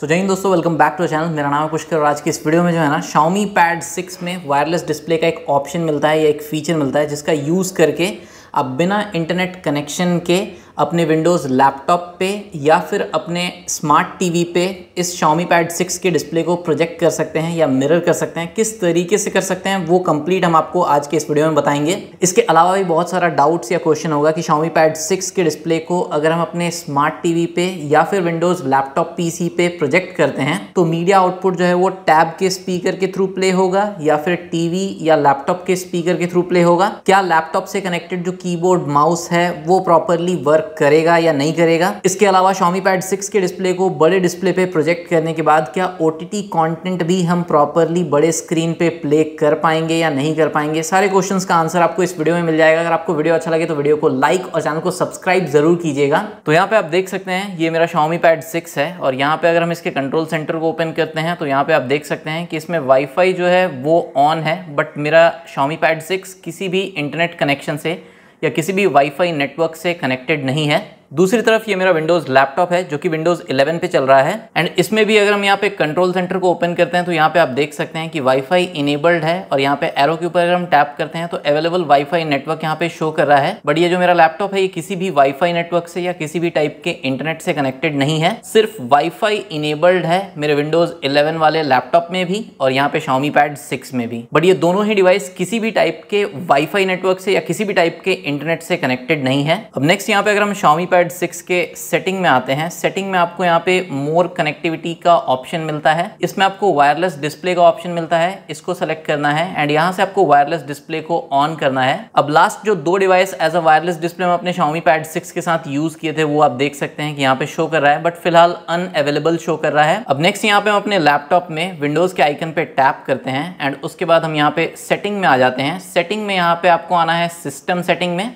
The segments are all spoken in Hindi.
सो जय हिंद दोस्तों, वेलकम बैक टू चैनल। मेरा नाम है पुष्कर और आज की इस वीडियो में जो है ना Xiaomi Pad 6 में वायरलेस डिस्प्ले का एक ऑप्शन मिलता है या एक फीचर मिलता है जिसका यूज़ करके आप बिना इंटरनेट कनेक्शन के अपने विंडोज़ लैपटॉप पे या फिर अपने स्मार्ट टीवी पे इस Xiaomi Pad 6 के डिस्प्ले को प्रोजेक्ट कर सकते हैं या मिरर कर सकते हैं। किस तरीके से कर सकते हैं वो कंप्लीट हम आपको आज के इस वीडियो में बताएंगे। इसके अलावा भी बहुत सारा डाउट्स या क्वेश्चन होगा कि Xiaomi Pad 6 के डिस्प्ले को अगर हम अपने स्मार्ट टीवी पे या फिर विंडोज़ लैपटॉप PC पे प्रोजेक्ट करते हैं तो मीडिया आउटपुट जो है वो टैब के स्पीकर के थ्रू प्ले होगा या फिर टीवी या लैपटॉप के स्पीकर के थ्रू प्ले होगा। क्या लैपटॉप से कनेक्टेड जो कीबोर्ड माउस है वो प्रॉपरली वर्क करेगा या नहीं करेगा। इसके अलावा Xiaomi Pad 6 के डिस्प्ले को बड़े डिस्प्ले पे प्रोजेक्ट करने के बाद क्या OTT कंटेंट भी हम प्रॉपरली बड़े स्क्रीन पे प्ले कर पाएंगे या नहीं कर पाएंगे। सारे क्वेश्चंस का आंसर आपको इस वीडियो में मिल जाएगा। अगर आपको वीडियो अच्छा लगे तो वीडियो को लाइक और चैनल को सब्सक्राइब जरूर कीजिएगा। तो यहाँ पे आप देख सकते हैं ये मेरा Xiaomi Pad 6 है और यहाँ पे अगर हम इसके कंट्रोल सेंटर को ओपन करते हैं तो यहाँ पे आप देख सकते हैं कि इसमें वाईफाई जो है वो ऑन है, बट मेरा Xiaomi Pad 6 किसी भी इंटरनेट कनेक्शन से या किसी भी वाईफाई नेटवर्क से कनेक्टेड नहीं है। दूसरी तरफ ये मेरा विंडोज़ लैपटॉप है जो कि विंडोज़ 11 पे चल रहा है एंड इसमें भी अगर हम यहाँ पे कंट्रोल सेंटर को ओपन करते हैं तो यहाँ पे आप देख सकते हैं कि वाईफाई इनेबल्ड है और यहाँ पे एरो के ऊपर अगर हम टैप करते हैं तो अवेलेबल वाईफाई नेटवर्क यहाँ पे शो कर रहा है। बट ये जो मेरा लैपटॉप है ये किसी भी वाईफाई नेटवर्क से या किसी भी टाइप के इंटरनेट से कनेक्टेड नहीं है, सिर्फ वाईफाई इनेबल्ड है मेरे विंडोज़ 11 वाले लैपटॉप में भी और यहाँ पे Xiaomi Pad 6 में भी। बट ये दोनों ही डिवाइस किसी भी टाइप के वाईफाई नेटवर्क से या किसी भी टाइप के इंटरनेट से कनेक्टेड नहीं है। अब नेक्स्ट यहाँ पे अगर हम Xiaomi Pad 6 के सेटिंग में आते हैं, सेटिंग में आपको यहाँ पे मोर कनेक्टिविटी का ऑप्शन मिलता है। इसमें आपको वायरलेस डिस्प्ले का ऑप्शन मिलता है, इसको सेलेक्ट करना है एंड यहाँ से आपको वायरलेस डिस्प्ले को ऑन करना है। अब लास्ट जो दो device as a wireless display में अपने Xiaomi Pad 6 के साथ यूज किए थे वो आप देख सकते हैं कि यहाँ पे शो कर रहा है, बट फिलहाल अनअवेलेबल शो कर रहा है। अब नेक्स्ट यहाँ पे हम अपने लैपटॉप में विंडोज के आइकन पे टैप करते हैं एंड उसके बाद हम यहाँ पे सेटिंग में आ जाते हैं। सेटिंग में यहाँ पे आपको आना है सिस्टम सेटिंग में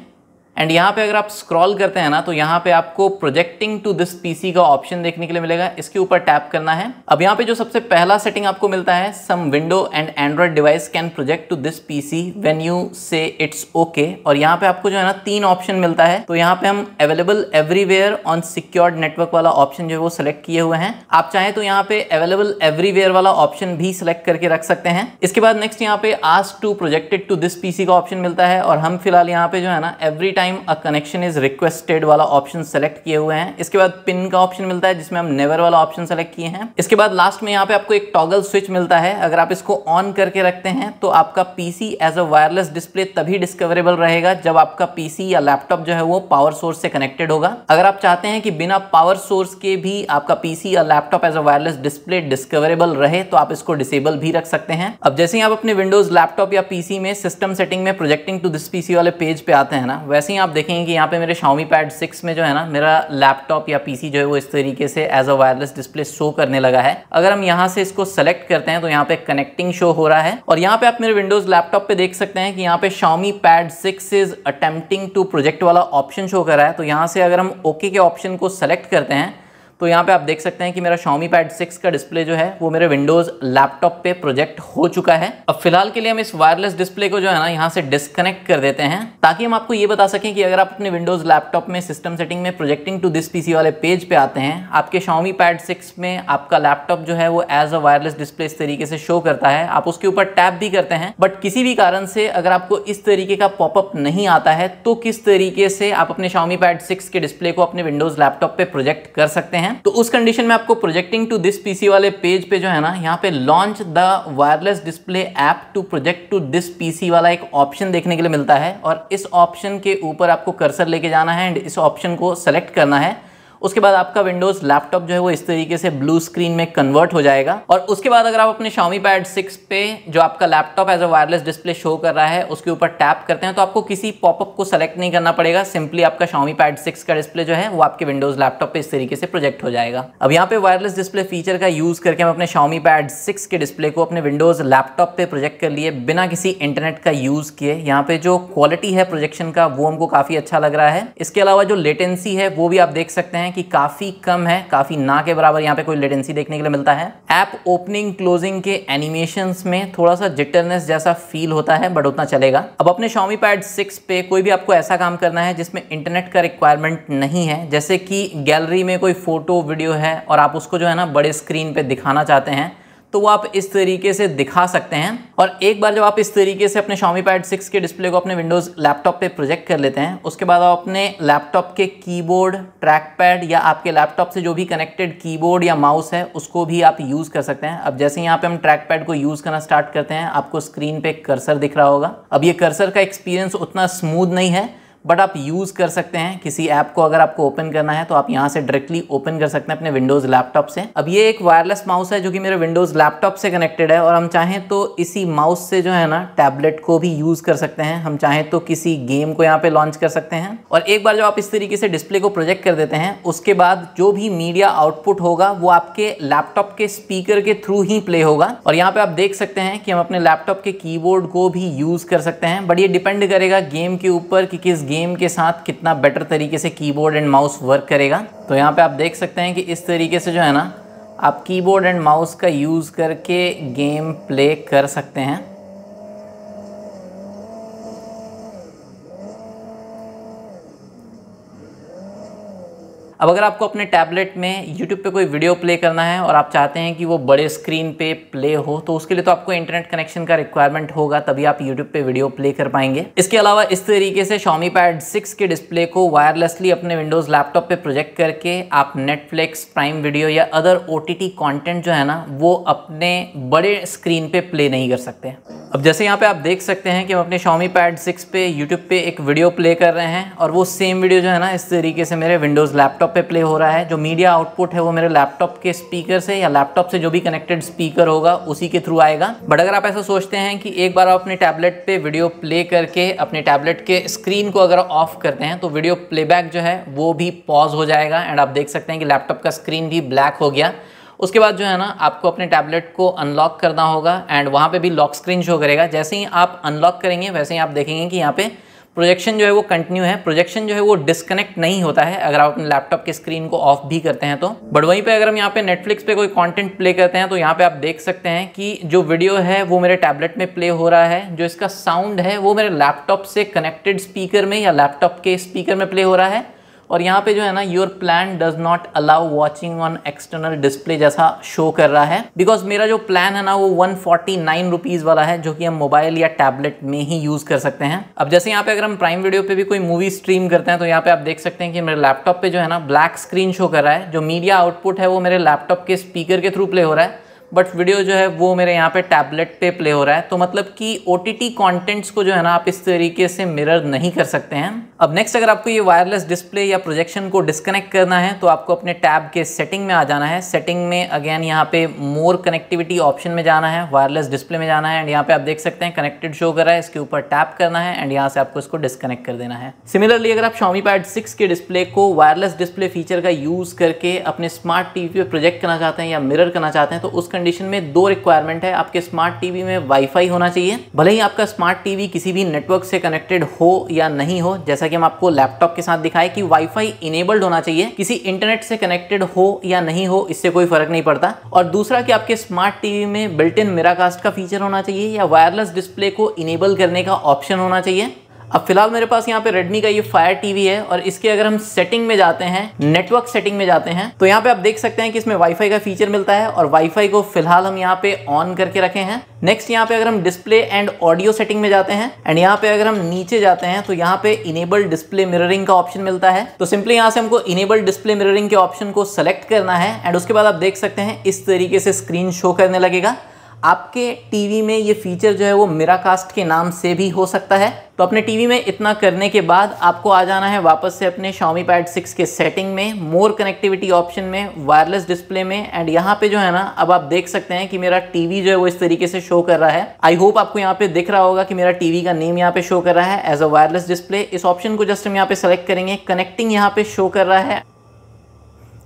एंड यहाँ पे अगर आप स्क्रॉल करते हैं ना तो यहाँ पे आपको प्रोजेक्टिंग टू दिस पीसी का ऑप्शन देखने के लिए मिलेगा, इसके ऊपर टैप करना है। अब यहाँ पे जो सबसे पहला सेटिंग आपको मिलता है, some window and Android device can project to this PC when you say it's okay. और यहाँ पे आपको जो है ना तीन ऑप्शन मिलता है, तो यहाँ पे हम available everywhere on secured network वाला ऑप्शन जो है वो सिलेक्ट किए हुए हैं। आप चाहें तो यहाँ पे अवेलेबल एवरीवेयर वाला ऑप्शन भी सिलेक्ट करके रख सकते हैं। इसके बाद नेक्स्ट यहाँ पे ask to projected to this PC का ऑप्शन मिलता है और हम फिलहाल यहाँ पे जो है ना every time a connection is requested वाला ऑप्शन सेलेक्ट किए हुए हैं। इसके बाद पिन का ऑप्शन मिलता है जिसमें हम नेवर वाला ऑप्शन सेलेक्ट किए हैं। इसके बाद लास्ट में यहाँ पे आपको एक टॉगल स्विच मिलता है, अगर आप इसको ऑन करके रखते हैं तो आपका PC as a wireless display तभी डिस्कवरेबल रहेगा जब आपका पीसी या लैपटॉप जो है वो पावर सोर्स से कनेक्टेड होगा। अगर आप चाहते हैं कि बिना पावर सोर्स के भी आपका पीसी या laptop as a wireless display discoverable रहे तो आप इसको डिसेबल भी रख सकते हैं। अब जैसे ही आप अपने विंडोज लैपटॉप या पीसी में सिस्टम सेटिंग में प्रोजेक्टिंग टू दिस पीसी वाले पेज पे आते हैं ना, वैसे आप देखेंगे कि यहाँ पे मेरे Xiaomi Pad 6 में जो है ना मेरा लैपटॉप या पीसी जो है वो इस तरीके से as a wireless display show करने लगा है। अगर हम यहाँ से इसको सेलेक्ट करते हैं तो यहाँ पे कनेक्टिंग शो हो रहा है और यहाँ पे आप मेरे विंडोज लैपटॉप पे देख सकते हैं कि यहाँ पे Xiaomi Pad 6 is attempting to project वाला ऑप्शन शो कर रहा है। तो यहाँ से अगर हम ओके के ऑप्शन को सेलेक्ट करते हैं तो यहाँ पे आप देख सकते हैं कि मेरा Xiaomi Pad 6 का डिस्प्ले जो है वो मेरे विंडोज लैपटॉप पे प्रोजेक्ट हो चुका है। अब फिलहाल के लिए हम इस वायरलेस डिस्प्ले को जो है ना यहाँ से डिस्कनेक्ट कर देते हैं ताकि हम आपको ये बता सकें कि अगर आप अपने विंडोज लैपटॉप में सिस्टम सेटिंग में प्रोजेक्टिंग टू दिस पीसी वाले पेज पे आते हैं, आपके Xiaomi Pad 6 में आपका लैपटॉप जो है वो एज अ वायरलेस डिस्प्ले इस तरीके से शो करता है। आप उसके ऊपर टैप भी करते हैं बट किसी भी कारण से अगर आपको इस तरीके का पॉपअप नहीं आता है तो किस तरीके से आप अपने Xiaomi Pad 6 के डिस्प्ले को अपने विंडोज लैपटॉप पे प्रोजेक्ट कर सकते हैं। तो उस कंडीशन में आपको प्रोजेक्टिंग टू दिस पीसी वाले पेज पे जो है ना यहाँ पे launch the wireless display app to project to this PC वाला एक ऑप्शन देखने के लिए मिलता है और इस ऑप्शन के ऊपर आपको कर्सर लेके जाना है एंड इस ऑप्शन को सेलेक्ट करना है। उसके बाद आपका विंडोज लैपटॉप जो है वो इस तरीके से ब्लू स्क्रीन में कन्वर्ट हो जाएगा और उसके बाद अगर आप अपने Xiaomi Pad 6 पे जो आपका laptop as a wireless display show कर रहा है उसके ऊपर टैप करते हैं तो आपको किसी पॉपअप को सेलेक्ट नहीं करना पड़ेगा, सिंपली आपका Xiaomi Pad 6 का डिस्प्ले जो है वो आपके विंडोज लैपटॉप पे इस तरीके से प्रोजेक्ट हो जाएगा। अब यहाँ पे वायरलेस डिस्प्ले फीचर का यूज करके हम अपने Xiaomi Pad 6 के डिस्प्ले को अपने विंडोज लैपटॉप पे प्रोजेक्ट कर लिए बिना किसी इंटरनेट का यूज किए। यहाँ पे जो क्वालिटी है प्रोजेक्शन का वो हमको काफी अच्छा लग रहा है। इसके अलावा जो लेटेंसी है वो भी आप देख सकते हैं हैं कि काफ़ी कम है, काफ़ी ना के बराबर यहाँ पे कोई लेटेंसी देखने के लिए मिलता है। ऐप ओपनिंग क्लोजिंग के एनिमेशंस में थोड़ा सा जिटरनेस जैसा फील होता है, बट उतना चलेगा। अब अपने Xiaomi Pad 6 पे कोई भी आपको ऐसा काम करना है जिसमें इंटरनेट का रिक्वायरमेंट नहीं है, जैसे कि गैलरी में कोई फ़ोटो वीडियो है और आप उसको जो है ना बड़े स्क्रीन पर दिखाना चाहते हैं, तो वो आप इस तरीके से दिखा सकते हैं। और एक बार जब आप इस तरीके से अपने Xiaomi Pad 6 के डिस्प्ले को अपने Windows लैपटॉप पे प्रोजेक्ट कर लेते हैं, उसके बाद आप अपने लैपटॉप के कीबोर्ड, ट्रैकपैड या आपके लैपटॉप से जो भी कनेक्टेड कीबोर्ड या माउस है उसको भी आप यूज़ कर सकते हैं। अब जैसे यहाँ पे हम ट्रैकपैड को यूज़ करना स्टार्ट करते हैं, आपको स्क्रीन पे कर्सर दिख रहा होगा। अब ये कर्सर का एक्सपीरियंस उतना स्मूथ नहीं है, बट आप यूज़ कर सकते हैं। किसी ऐप को अगर आपको ओपन करना है तो आप यहाँ से डायरेक्टली ओपन कर सकते हैं अपने विंडोज़ लैपटॉप से। अब ये एक वायरलेस माउस है जो कि मेरे विंडोज़ लैपटॉप से कनेक्टेड है, और हम चाहें तो इसी माउस से जो है ना टैबलेट को भी यूज़ कर सकते हैं, हम चाहें तो किसी गेम को यहाँ पे लॉन्च कर सकते हैं। और एक बार जब आप इस तरीके से डिस्प्ले को प्रोजेक्ट कर देते हैं, उसके बाद जो भी मीडिया आउटपुट होगा वो आपके लैपटॉप के स्पीकर के थ्रू ही प्ले होगा। और यहाँ पर आप देख सकते हैं कि हम अपने लैपटॉप के कीबोर्ड को भी यूज़ कर सकते हैं, बट ये डिपेंड करेगा गेम के ऊपर कि किस गेम के साथ कितना बेटर तरीके से कीबोर्ड एंड माउस वर्क करेगा। तो यहाँ पे आप देख सकते हैं कि इस तरीके से जो है ना आप कीबोर्ड एंड माउस का यूज़ करके गेम प्ले कर सकते हैं। अब अगर आपको अपने टैबलेट में YouTube पे कोई वीडियो प्ले करना है और आप चाहते हैं कि वो बड़े स्क्रीन पे प्ले हो, तो उसके लिए तो आपको इंटरनेट कनेक्शन का रिक्वायरमेंट होगा, तभी आप YouTube पे वीडियो प्ले कर पाएंगे। इसके अलावा इस तरीके से Xiaomi Pad 6 के डिस्प्ले को वायरलेसली अपने Windows लैपटॉप पे प्रोजेक्ट करके आप Netflix, प्राइम वीडियो या अदर OTT कॉन्टेंट जो है ना वो अपने बड़े स्क्रीन पर प्ले नहीं कर सकते। अब जैसे यहाँ पे आप देख सकते हैं कि हम अपने Xiaomi Pad 6 पे YouTube पे एक वीडियो प्ले कर रहे हैं, और वो सेम वीडियो जो है ना इस तरीके से मेरे Windows लैपटॉप पे प्ले हो रहा है। जो मीडिया आउटपुट है वो मेरे लैपटॉप के स्पीकर से या लैपटॉप से जो भी कनेक्टेड स्पीकर होगा उसी के थ्रू आएगा। बट अगर आप ऐसा सोचते हैं कि एक बार आप अपने टैबलेट पे वीडियो प्ले करके अपने टैबलेट के स्क्रीन को अगर ऑफ करते हैं तो वीडियो प्लेबैक जो है वो भी पॉज हो जाएगा, एंड आप देख सकते हैं कि लैपटॉप का स्क्रीन भी ब्लैक हो गया। उसके बाद जो है ना आपको अपने टैबलेट को अनलॉक करना होगा, एंड वहाँ पे भी लॉक स्क्रीन शो करेगा। जैसे ही आप अनलॉक करेंगे वैसे ही आप देखेंगे कि यहाँ पे प्रोजेक्शन जो है वो कंटिन्यू है, प्रोजेक्शन जो है वो डिस्कनेक्ट नहीं होता है अगर आप अपने लैपटॉप के स्क्रीन को ऑफ भी करते हैं तो। बट वहीं पे अगर हम यहाँ पे नेटफ्लिक्स पे कोई कंटेंट प्ले करते हैं तो यहाँ पे आप देख सकते हैं कि जो वीडियो है वो मेरे टैबलेट में प्ले हो रहा है, जो इसका साउंड है वो मेरे लैपटॉप से कनेक्टेड स्पीकर में या लैपटॉप के स्पीकर में प्ले हो रहा है। और यहाँ पे जो है ना your plan does not allow watching on external display जैसा शो कर रहा है, बिकॉज मेरा जो प्लान है ना वो 149 रुपीज़ वाला है, जो कि हम मोबाइल या टैबलेट में ही यूज़ कर सकते हैं। अब जैसे यहाँ पे अगर हम प्राइम वीडियो पे भी कोई मूवी स्ट्रीम करते हैं तो यहाँ पे आप देख सकते हैं कि मेरे लैपटॉप पे जो है ना ब्लैक स्क्रीन शो कर रहा है, जो मीडिया आउटपुट है वो मेरे लैपटॉप के स्पीकर के थ्रू प्ले हो रहा है, बट वीडियो जो है वो मेरे यहाँ पे टैबलेट पे प्ले हो रहा है। तो मतलब कि OTT कंटेंट्स को जो है ना आप इस तरीके से मिरर नहीं कर सकते हैं। अब नेक्स्ट अगर आपको ये वायरलेस डिस्प्ले या प्रोजेक्शन को डिस्कनेक्ट करना है तो आपको अपने टैब के सेटिंग में आ जाना है। सेटिंग में अगेन यहाँ पे मोर कनेक्टिविटी ऑप्शन में जाना है, वायरलेस डिस्प्ले में जाना है, एंड यहाँ पे आप देख सकते हैं कनेक्टेड शो कर रहा है, इसके ऊपर टैप करना है एंड यहाँ से आपको इसको डिस्कनेक्ट कर देना है। सिमिलरली अगर आप Xiaomi Pad 6 के डिस्प्ले को वायरलेस डिस्प्ले फीचर का यूज़ करके अपने स्मार्ट टीवी पे प्रोजेक्ट करना चाहते हैं या मिरर करना चाहते हैं तो उस कंडीशन में दो रिक्वायरमेंट है। आपके स्मार्ट टीवी में वाईफाई होना चाहिए, भले ही आपका स्मार्ट टीवी किसी भी नेटवर्क से कनेक्टेड हो या नहीं हो, जैसा कि हम आपको लैपटॉप के साथ दिखाए कि वाईफाई इनेबल्ड होना चाहिए, किसी इंटरनेट से कनेक्टेड हो या नहीं हो इससे कोई फर्क नहीं पड़ता। और दूसरा कि आपके स्मार्ट टीवी में बिल्ट इन मिराकास्ट का फीचर होना चाहिए या वायरलेस डिस्प्ले को इनेबल करने का ऑप्शन होना चाहिए। अब फिलहाल मेरे पास यहाँ पे Redmi का ये फायर टीवी है, और इसके अगर हम सेटिंग में जाते हैं, नेटवर्क सेटिंग में जाते हैं, तो यहाँ पे आप देख सकते हैं कि इसमें वाईफाई का फीचर मिलता है, और वाईफाई को फिलहाल हम यहाँ पे ऑन करके रखे हैं। नेक्स्ट यहाँ पे अगर हम डिस्प्ले एंड ऑडियो सेटिंग में जाते हैं, एंड यहाँ पे अगर हम नीचे जाते हैं तो यहाँ पे इनेबल डिस्प्ले मिररिंग का ऑप्शन मिलता है। तो सिंपली यहाँ से हमको इनेबल डिस्प्ले मिररिंग के ऑप्शन को सेलेक्ट करना है, एंड उसके बाद आप देख सकते हैं इस तरीके से स्क्रीन शो करने लगेगा। आपके टीवी में ये फीचर जो है वो मिराकास्ट के नाम से भी हो सकता है। तो अपने टीवी में इतना करने के बाद आपको आ जाना है वापस से अपने Xiaomi Pad 6 के सेटिंग में, मोर कनेक्टिविटी ऑप्शन में, वायरलेस डिस्प्ले में, एंड यहाँ पे जो है ना अब आप देख सकते हैं कि मेरा टीवी जो है वो इस तरीके से शो कर रहा है। आई होप आपको यहाँ पे दिख रहा होगा कि मेरा टीवी का नेम यहाँ पे शो कर रहा है एज अ वायरलेस डिस्प्ले। इस ऑप्शन को जस्ट हम यहाँ पे सेलेक्ट करेंगे, कनेक्टिंग यहाँ पे शो कर रहा है।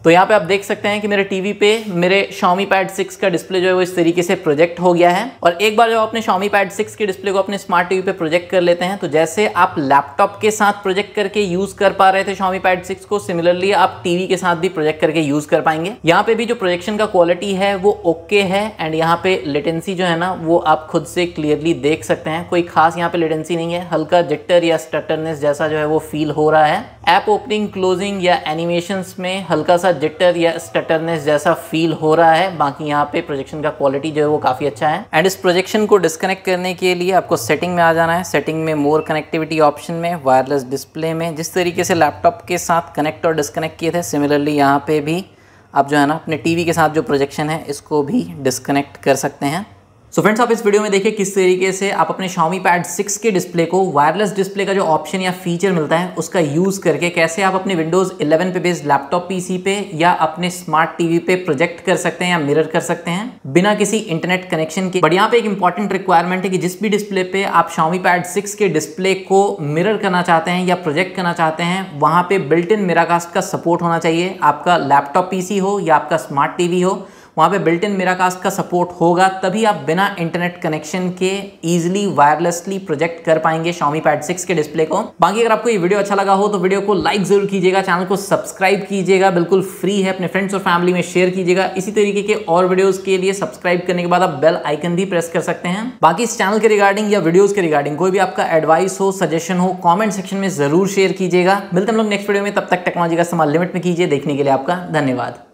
तो यहाँ पे आप देख सकते हैं कि मेरे टीवी पे मेरे Xiaomi Pad 6 का डिस्प्ले जो है वो इस तरीके से प्रोजेक्ट हो गया है। और एक बार जब अपने Xiaomi Pad 6 के डिस्प्ले को अपने स्मार्ट टीवी पे प्रोजेक्ट कर लेते हैं तो जैसे आप लैपटॉप के साथ प्रोजेक्ट करके यूज कर पा रहे थे Xiaomi Pad 6 को, सिमिलरली आप टीवी के साथ भी प्रोजेक्ट करके यूज कर पाएंगे। यहाँ पे भी जो प्रोजेक्शन का क्वालिटी है वो ओके है एंड यहाँ पे लेटेंसी जो है ना वो आप खुद से क्लियरली देख सकते हैं। कोई खास यहाँ पे लेटेंसी नहीं है, हल्का जिटर या स्टटरनेस जैसा जो है वो फील हो रहा है। ऐप ओपनिंग, क्लोजिंग या एनिमेशन में हल्का सा जिटर या स्टटरनेस जैसा फील हो रहा है, बाकी यहाँ पे प्रोजेक्शन का क्वालिटी जो है वो काफी अच्छा है। एंड इस प्रोजेक्शन को डिस्कनेक्ट करने के लिए आपको सेटिंग में आ जाना है। सेटिंग में मोर कनेक्टिविटी ऑप्शन में वायरलेस डिस्प्ले में जिस तरीके से लैपटॉप के साथ कनेक्ट और डिस्कनेक्ट किए थे, सिमिलरली यहाँ पे भी आप जो है ना अपने टीवी के साथ जो प्रोजेक्शन है इसको भी डिस्कनेक्ट कर सकते हैं। सो फ्रेंड्स, आप इस वीडियो में देखिए किस तरीके से आप अपने Xiaomi Pad 6 के डिस्प्ले को वायरलेस डिस्प्ले का जो ऑप्शन या फीचर मिलता है उसका यूज़ करके कैसे आप अपने Windows 11 पे बेस्ड लैपटॉप पीसी पे या अपने स्मार्ट टीवी पे प्रोजेक्ट कर सकते हैं या मिरर कर सकते हैं बिना किसी इंटरनेट कनेक्शन के। बट यहाँ पे एक इंपॉर्टेंट रिक्वायरमेंट है कि जिस भी डिस्प्ले पे आप Xiaomi Pad 6 के डिस्प्ले को मिरर करना चाहते हैं या प्रोजेक्ट करना चाहते हैं वहाँ पे बिल्ट इन मिराकास्ट का सपोर्ट होना चाहिए। आपका लैपटॉप पीसी हो या आपका स्मार्ट टीवी हो, वहाँ पे बिल्ट इन मिराकास्ट का सपोर्ट होगा, तभी आप बिना इंटरनेट कनेक्शन के इजीली वायरलेसली प्रोजेक्ट कर पाएंगे Xiaomi Pad 6 के डिस्प्ले को। बाकी अगर आपको ये वीडियो अच्छा लगा हो तो वीडियो को लाइक जरूर कीजिएगा, चैनल को सब्सक्राइब कीजिएगा, बिल्कुल फ्री है, अपने फ्रेंड्स और फैमिली में शेयर कीजिएगा। इसी तरीके के और वीडियोज के लिए सब्सक्राइब करने के बाद आप बेल आइकन भी प्रेस कर सकते हैं। बाकी इस चैनल के रिगार्डिंग या वीडियोज के रिगार्डिंग कोई भी आपका एडवाइस हो, सजेशन हो, कॉमेंट सेक्शन में जरूर शेयर कीजिएगा। मिलते हम लोग नेक्स्ट वीडियो में, तब तक टेक्नोलॉजी का इस्तेमाल लिमिट में कीजिए। देखने के लिए आपका धन्यवाद।